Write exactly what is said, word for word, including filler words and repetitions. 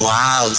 Wow.